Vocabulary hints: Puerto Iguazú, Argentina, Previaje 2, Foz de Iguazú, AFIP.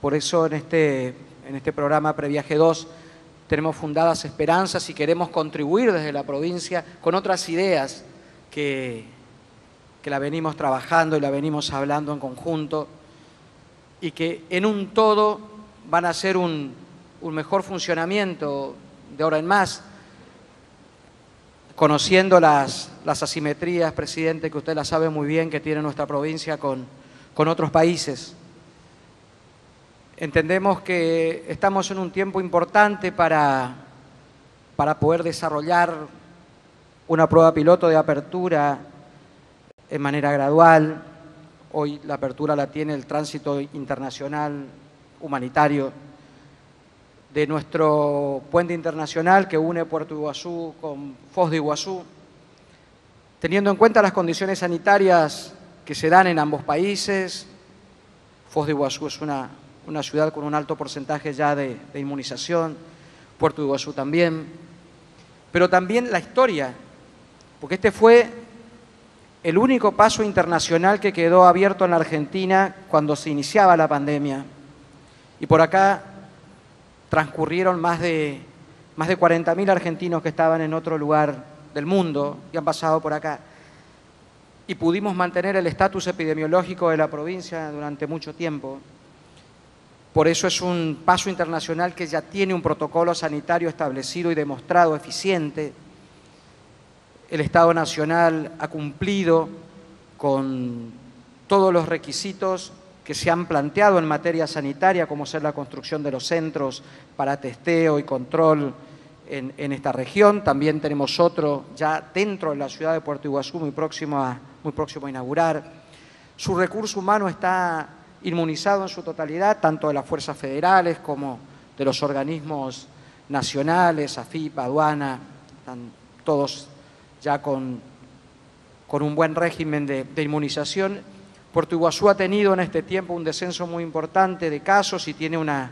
Por eso en este programa Previaje 2 tenemos fundadas esperanzas y queremos contribuir desde la provincia con otras ideas que la venimos trabajando y la venimos hablando en conjunto y que en un todo van a ser un mejor funcionamiento de ahora en más, conociendo las asimetrías, presidente, que usted las sabe muy bien, que tiene nuestra provincia con otros países. Entendemos que estamos en un tiempo importante para poder desarrollar una prueba piloto de apertura en manera gradual. Hoy la apertura la tiene el tránsito internacional humanitario de nuestro puente internacional que une Puerto Iguazú con Foz de Iguazú. Teniendo en cuenta las condiciones sanitarias que se dan en ambos países, Foz de Iguazú es una ciudad con un alto porcentaje ya de inmunización, Puerto Iguazú también, pero también la historia, porque este fue el único paso internacional que quedó abierto en la Argentina cuando se iniciaba la pandemia, y por acá transcurrieron más de 40.000 argentinos que estaban en otro lugar del mundo y han pasado por acá, y pudimos mantener el estatus epidemiológico de la provincia durante mucho tiempo. Por eso es un paso internacional que ya tiene un protocolo sanitario establecido y demostrado eficiente. El Estado Nacional ha cumplido con todos los requisitos que se han planteado en materia sanitaria, como ser la construcción de los centros para testeo y control en esta región. También tenemos otro ya dentro de la ciudad de Puerto Iguazú, muy próximo a inaugurar. Su recurso humano está inmunizado en su totalidad, tanto de las fuerzas federales como de los organismos nacionales, AFIP, aduana, están todos ya con un buen régimen de inmunización. Puerto Iguazú ha tenido en este tiempo un descenso muy importante de casos y tiene una